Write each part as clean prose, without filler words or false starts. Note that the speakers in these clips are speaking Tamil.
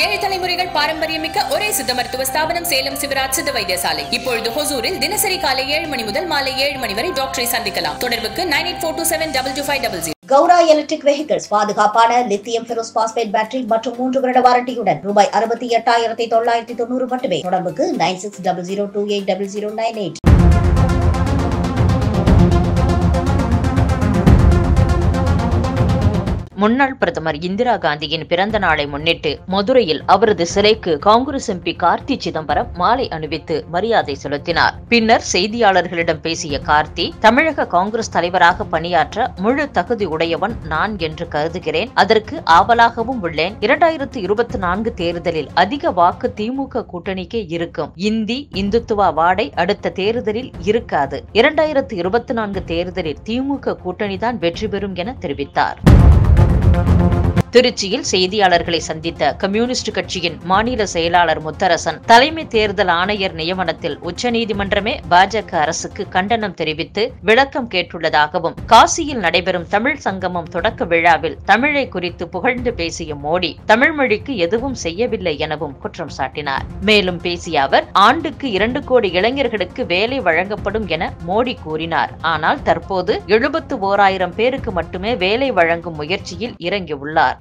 ஏழு தலைமுறைகள் பாரம்பரியமிக்க ஒரே சித்த மருத்துவ ஸ்தாபனம் சேலம் சிவராஜ் சித்த வைத்தியசாலை. இப்பொழுது ஹொசூரில் தினசரி காலை 7 மணி முதல் மாலை 7 மணி வரை டாக்டரை சந்திக்கலாம். தொடர்புக்கு 9842722500. கௌரா எலக்ட்ரிக் வெஹிக்கிள்ஸ் பாதுகாப்பான லித்தியம் ஃபெரோஸ் பாஸ்பேட் பேட்டரி மற்றும் 3 வருட வாரண்டியுடன் ரூபாய் 68,990 மட்டுமே. தொடர்புக்கு 9600280098. முன்னாள் பிரதமர் இந்திரா காந்தியின் பிறந்த நாளை முன்னிட்டு மதுரையில் அவரது சிலைக்கு காங்கிரஸ் எம்பி கார்த்தி சிதம்பரம் மாலை அணிவித்து மரியாதை செலுத்தினார். பின்னர் செய்தியாளர்களிடம் பேசிய கார்த்தி, தமிழக காங்கிரஸ் தலைவராக பணியாற்ற முழு தகுதி உடையவன் நான் என்று கருதுகிறேன். அதற்கு ஆவலாகவும் உள்ளேன். 2024 தேர்தலில் அதிக வாக்கு திமுக கூட்டணிக்கே இருக்கும். இந்துத்துவ வாடை அடுத்த தேர்தலில் இருக்காது. 2024 தேர்தலில் திமுக கூட்டணிதான் வெற்றி பெறும் என தெரிவித்தார். திருச்சியில் செய்தியாளர்களை சந்தித்த கம்யூனிஸ்ட் கட்சியின் மாநில செயலாளர் முத்தரசன், தலைமை தேர்தல் ஆணையர் நியமனத்தில் உச்சநீதிமன்றமே பாஜக அரசுக்கு கண்டனம் தெரிவித்து விளக்கம் கேட்டுள்ளதாகவும், காசியில் நடைபெறும் தமிழ் சங்கமம் தொடக்க விழாவில் தமிழை குறித்து புகழ்ந்து பேசிய மோடி தமிழ் மொழிக்கு எதுவும் செய்யவில்லை எனவும் குற்றம் சாட்டினார். மேலும் பேசிய அவர், ஆண்டுக்கு 2 கோடி இளைஞர்களுக்கு வேலை வழங்கப்படும் என மோடி கூறினார். ஆனால் தற்போது 71,000 பேருக்கு மட்டுமே வேலை வழங்கும் முயற்சியில் இறங்கியுள்ளார்.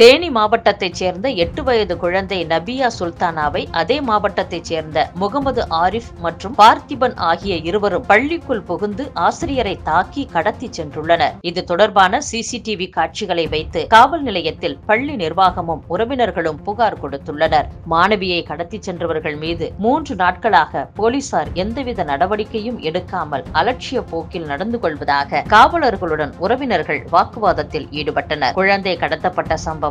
தேனி மாவட்டத்தைச் சேர்ந்த 8 வயது குழந்தை நபியா சுல்தானாவை அதே மாவட்டத்தைச் சேர்ந்த முகமது ஆரிஃப் மற்றும் பார்த்திபன் ஆகிய இருவரும் பள்ளிக்குள் புகுந்து ஆசிரியரை தாக்கி கடத்தி சென்றுள்ளனர். இது தொடர்பான CCTV காட்சிகளை வைத்து காவல் நிலையத்தில் பள்ளி நிர்வாகமும் உறவினர்களும் புகார் கொடுத்துள்ளனர். மாணவியை கடத்தி சென்றவர்கள் மீது 3 நாட்களாக போலீசார் எந்தவித நடவடிக்கையும் எடுக்காமல் அலட்சிய போக்கில் நடந்து கொள்வதாக காவலர்களுடன் உறவினர்கள் வாக்குவாதத்தில் ஈடுபட்டனர். குழந்தை கடத்தப்பட்ட சம்பவம்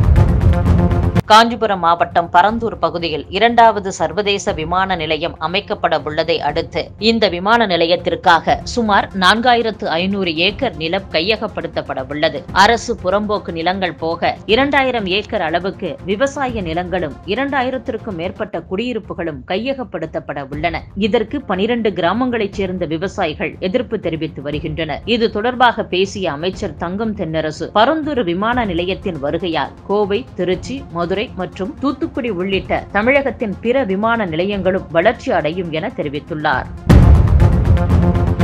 காஞ்சிபுரம் மாவட்டம் பரந்தூர் பகுதியில் 2வது சர்வதேச விமான நிலையம் அமைக்கப்படவுள்ளதை அடுத்து இந்த விமான நிலையத்திற்காக சுமார் 4500 ஏக்கர் நிலம் கையகப்படுத்தப்படவுள்ளது. அரசு புறம்போக்கு நிலங்கள் போக 2000 ஏக்கர் அளவுக்கு விவசாய நிலங்களும் 2,000க்கும் மேற்பட்ட குடியிருப்புகளும் கையகப்படுத்தப்பட உள்ளன. இதற்கு 12 கிராமங்களைச் சேர்ந்த விவசாயிகள் எதிர்ப்பு தெரிவித்து வருகின்றனர். இது தொடர்பாக பேசிய அமைச்சர் தங்கம் தென்னரசு, பரந்தூர் விமான நிலையத்தின் வருகையால் கோவை, திருச்சி, மதுரை மற்றும் தூத்துக்குடி உள்ளிட்ட தமிழகத்தின் பிற விமான நிலையங்களும் வளர்ச்சி அடையும் என தெரிவித்துள்ளார்.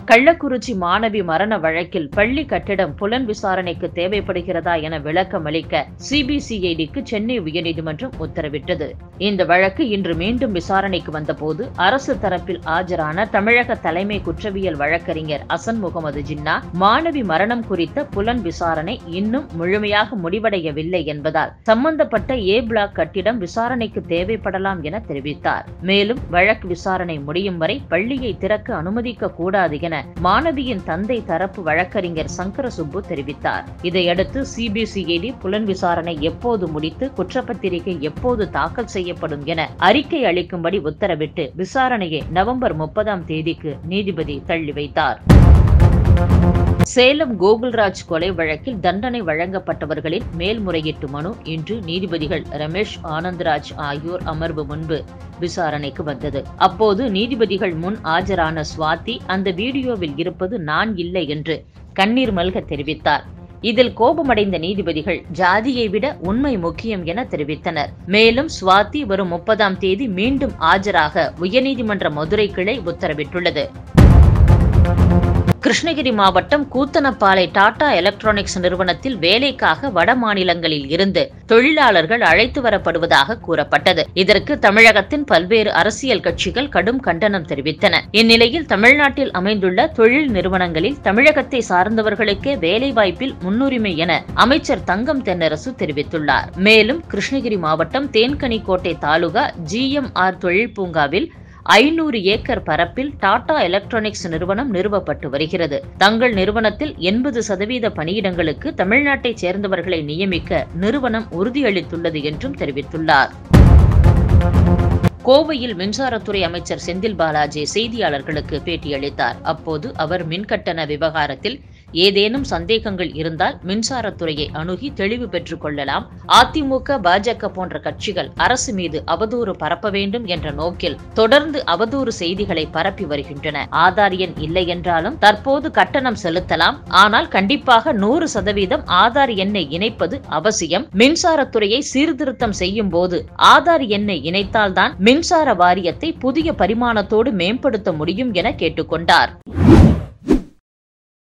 கள்ளக்குறிச்சி மாணவி மரண வழக்கில் பள்ளி கட்டிடம் புலன் விசாரணைக்கு தேவைப்படுகிறதா என விளக்கம் அளிக்க CBCIDக்கு சென்னை உயர்நீதிமன்றம் உத்தரவிட்டது. இந்த வழக்கு இன்று மீண்டும் விசாரணைக்கு வந்தபோது அரசு தரப்பில் ஆஜரான தமிழக தலைமை குற்றவியல் வழக்கறிஞர் அசன் முகமது ஜின்னா, மாணவி மரணம் குறித்த புலன் விசாரணை இன்னும் முழுமையாக முடிவடையவில்லை என்பதால் சம்பந்தப்பட்ட A பிளாக் கட்டிடம் விசாரணைக்கு தேவைப்படலாம் என தெரிவித்தார். மேலும் வழக்கு விசாரணை முடியும் வரை பள்ளியை திறக்க அனுமதிக்க கூடாது என மாணவியின் தந்தை தரப்பு வழக்கறிஞர் சங்கரசுப்பு தெரிவித்தார். இதையடுத்து CBCID புலன் விசாரணை எப்போது முடித்து குற்றப்பத்திரிகை எப்போது தாக்கல் செய்யப்படும் என அறிக்கை அளிக்கும்படி உத்தரவிட்டு விசாரணையை நவம்பர் 30 தேதிக்கு நீதிபதி தள்ளி வைத்தார். சேலம் கோகுல்ராஜ் கொலை வழக்கில் தண்டனை வழங்கப்பட்டவர்களின் மேல்முறையீட்டு மனு இன்று நீதிபதிகள் ரமேஷ், ஆனந்த்ராஜ் ஆகியோர் அமர்வு முன்பு விசாரணைக்கு வந்தது. அப்போது நீதிபதிகள் முன் ஆஜரான ஸ்வாதி, அந்த வீடியோவில் இருப்பது நான் இல்லை என்று கண்ணீர் மல்க தெரிவித்தார். இதில் கோபமடைந்த நீதிபதிகள் ஜாதியை விட உண்மை முக்கியம் என தெரிவித்தனர். மேலும் ஸ்வாதி வரும் 30 தேதி மீண்டும் ஆஜராக உயர்நீதிமன்ற மதுரை கிளை உத்தரவிட்டுள்ளது. கிருஷ்ணகிரி மாவட்டம் கூத்தனப்பாலை டாடா எலக்ட்ரானிக்ஸ் நிறுவனத்தில் வேலைக்காக வட மாநிலங்களில் இருந்து தொழிலாளர்கள் அழைத்து வரப்படுவதாக கூறப்பட்டது. இதற்கு தமிழகத்தின் பல்வேறு அரசியல் கட்சிகள் கடும் கண்டனம் தெரிவித்தன. இந்நிலையில் தமிழ்நாட்டில் அமைந்துள்ள தொழில் நிறுவனங்களில் தமிழகத்தை சார்ந்தவர்களுக்கே வேலைவாய்ப்பில் முன்னுரிமை என அமைச்சர் தங்கம் தென்னரசு தெரிவித்துள்ளார். மேலும் கிருஷ்ணகிரி மாவட்டம் தேன்கனிக்கோட்டை தாலுகா GMR தொழில் பூங்காவில் 500 ஏக்கர் பரப்பில் டாடா எலக்ட்ரானிக்ஸ் நிறுவனம் நிறுவப்பட்டு வருகிறது. தங்கள் நிறுவனத்தில் 80% பணியிடங்களுக்கு தமிழ்நாட்டைச் சேர்ந்தவர்களை நியமிக்க நிறுவனம் உறுதியளித்துள்ளது என்றும் தெரிவித்துள்ளார். கோவையில் மின்சாரத்துறை அமைச்சர் செந்தில் பாலாஜி செய்தியாளர்களுக்கு பேட்டியளித்தார். அப்போது அவர் மின்கட்டண விவகாரத்தில் ஏதேனும் சந்தேகங்கள் இருந்தால் மின்சாரத்துறையை அணுகி தெளிவு பெற்றுக் கொள்ளலாம். அதிமுக, பாஜக போன்ற கட்சிகள் அரசு மீது அவதூறு பரப்ப வேண்டும் என்ற நோக்கில் தொடர்ந்து அவதூறு செய்திகளை பரப்பி வருகின்றன. ஆதார் எண் இல்லை என்றாலும் தற்போது கட்டணம் செலுத்தலாம், ஆனால் கண்டிப்பாக 100% ஆதார் எண்ணை இணைப்பது அவசியம். மின்சாரத்துறையை சீர்திருத்தம் செய்யும் போது ஆதார் எண்ணை இணைத்தால்தான் மின்சார வாரியத்தை புதிய பரிமாணத்தோடு மேம்படுத்த முடியும் என கேட்டுக்கொண்டார்.